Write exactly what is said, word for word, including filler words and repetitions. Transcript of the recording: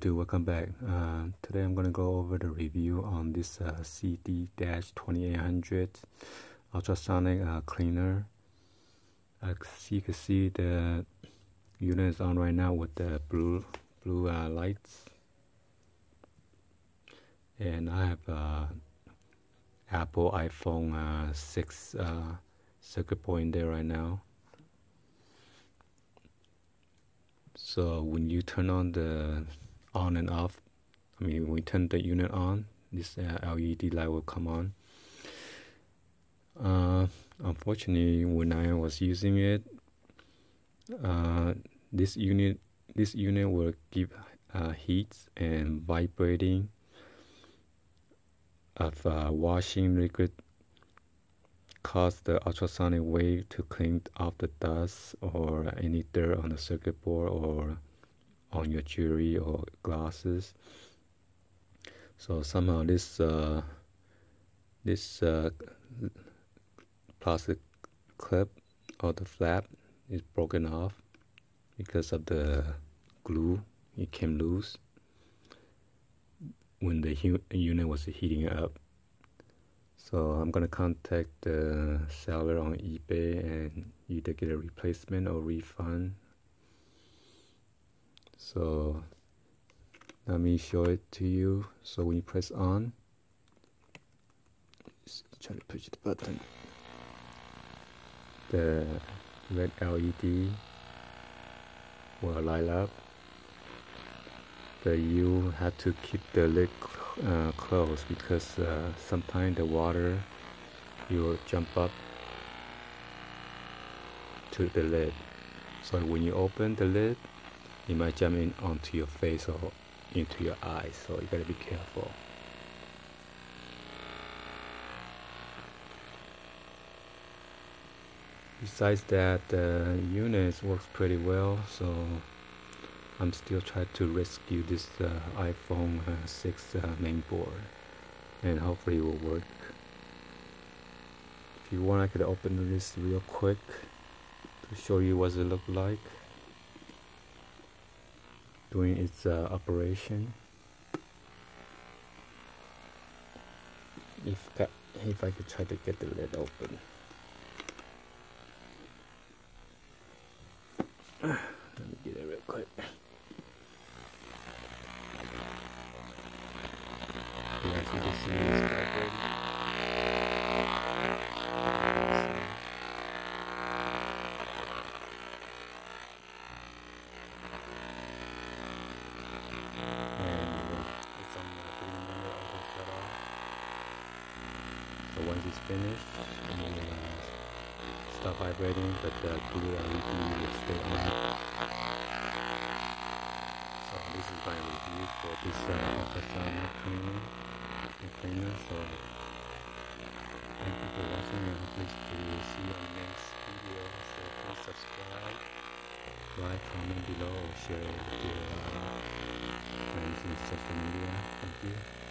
YouTube, welcome back. Uh, today I'm going to go over the review on this uh, C D twenty-eight hundred ultrasonic uh, cleaner. As you can see, the unit is on right now with the blue blue uh, lights, and I have uh, Apple iPhone uh, six uh, circuit point there right now. So when you turn on the on and off, I mean when we turn the unit on, this uh, L E D light will come on. Uh, unfortunately, when I was using it, uh, this unit this unit will give uh, heat and vibrating of uh, washing liquid, cause the ultrasonic wave to clean off the dust or any dirt on the circuit board or on your jewelry or glasses. So somehow this uh, this uh, plastic clip or the flap is broken off because of the glue. It came loose when the unit was heating up. So I'm going to contact the seller on eBay and either get a replacement or refund. So let me show it to you. So when you press on, just try to push the button, the red L E D will light up. That you have to keep the lid uh, closed because uh, sometimes the water will jump up to the lid. So when you open the lid, it might jump in onto your face or into your eyes. So you gotta be careful. Besides that, the uh, unit works pretty well. So I'm still trying to rescue this uh, iPhone uh, six uh, main board, and hopefully it will work. If you want, I could open this real quick to show you what it looked like doing its uh, operation. If that, if I could try to get the lid open. Let me get it real quick. Yeah, as you can see, it's vibrating. And it's on the cleaning unit, I can shut off. So once it's finished, I'm going to stop vibrating, but the blue L E D will stay on. So this is my review for this ultrasonic uh, cleaning. Cleaner, so thank you for watching, and please to see our next video. So please subscribe, like, comment below, share with your friends in social media. Thank you.